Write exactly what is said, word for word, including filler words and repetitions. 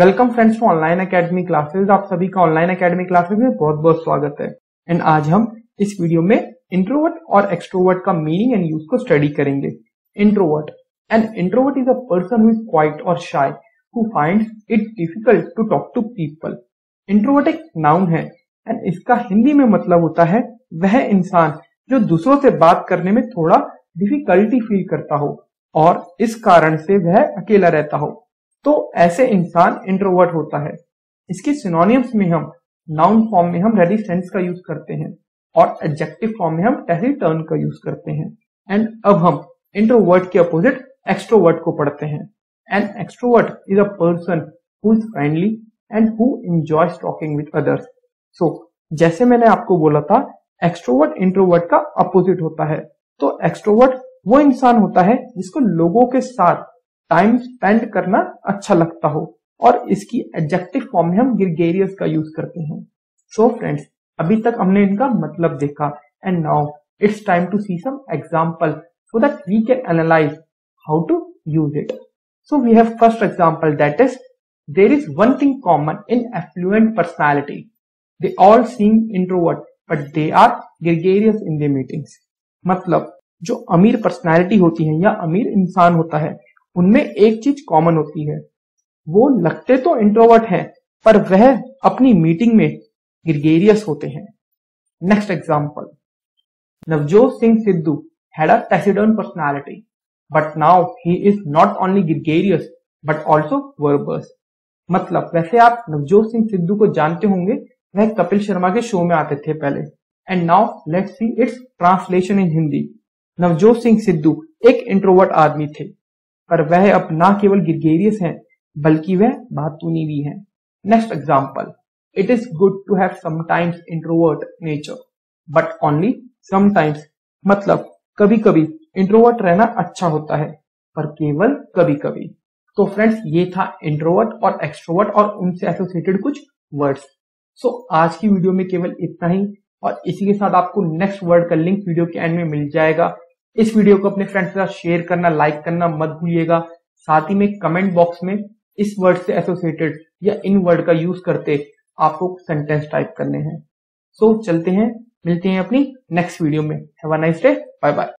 Welcome friends to online academy classes. आप सभी का ऑनलाइन एकेडमी क्लासेस में बहुत बहुत स्वागत है। एंड आज हम इस वीडियो में इंट्रोवर्ट और एक्सट्रोवर्ट का मीनिंग एंड यूज को स्टडी करेंगे। Introvert and introvert is a person who is quiet और shy who finds it difficult to talk to people. Introvert एक नाउन है एंड इसका हिंदी में मतलब होता है वह इंसान जो दूसरों से बात करने में थोड़ा डिफिकल्टी फील करता हो और इस कारण से वह अकेला रहता हो, तो ऐसे इंसान इंट्रोवर्ट होता है। इसके सिनोनिम्स में हम नाउन फॉर्म में हम रेडिसेंस का यूज करते हैं और एडजेक्टिव फॉर्म में हम टेरी टर्न का यूज करते हैं। एंड अब हम इंट्रोवर्ट के अपोजिट एक्सट्रोवर्ट को पढ़ते हैं। And extrovert is a person who is friendly and who enjoys talking with others. So जैसे मैंने आपको बोला था, एक्सट्रोवर्ट इंट्रोवर्ट का अपोजिट होता है। तो एक्सट्रोवर्ट वो इंसान होता है जिसको लोगों के साथ टाइम स्पेंड करना अच्छा लगता हो और इसकी एडजेक्टिव फॉर्म में हम ग्रेगेरियस का यूज करते हैं। सो फ्रेंड्स, अभी तक हमने इनका मतलब देखा and now it's time to see some example so that we can analyse how to use it. So we have first example that is there is one thing common in affluent personality, they all seem introvert but they are gregarious in their meetings. मतलब जो अमीर personality होती है या अमीर इंसान होता है, उनमें एक चीज कॉमन होती है, वो लगते तो इंट्रोवर्ट हैं पर वह अपनी मीटिंग में ग्रेगेरियस होते हैं। Next example, Navjot Singh Sidhu had a taciturn personality but now he is not only gregarious but also verbose. मतलब वैसे आप नवजोत सिंह सिद्धू को जानते होंगे, वह कपिल शर्मा के शो में आते थे पहले। And now let's see its translation in Hindi. Navjot Singh Sidhu एक इंट्रोवर्ट आदमी थे पर वह अब ना केवल ग्रेगेरियस हैं बल्कि वह बातूनी भी हैं। Next example, it is good to have sometimes introvert nature but only sometimes. मतलब कभी कभी इंट्रोवर्ट रहना अच्छा होता है पर केवल कभी कभी। तो फ्रेंड्स, ये था इंट्रोवर्ट और एक्सट्रोवर्ट और उनसे एसोसिएटेड कुछ वर्ड्स। सो आज की वीडियो में केवल इतना ही और इसी के साथ आपको नेक्स्ट वर्ड का लिंक वीडियो के एंड में मिल जाएगा। इस वीडियो को अपने फ्रेंड्स के साथ शेयर करना, लाइक करना मत भूलिएगा। साथ ही में कमेंट बॉक्स में इस वर्ड से एसोसिएटेड या इन वर्ड का यूज करते आपको सेंटेंस टाइप करने हैं। सो so, चलते हैं, मिलते हैं अपनी नेक्स्ट वीडियो में। Have a nice day, bye bye.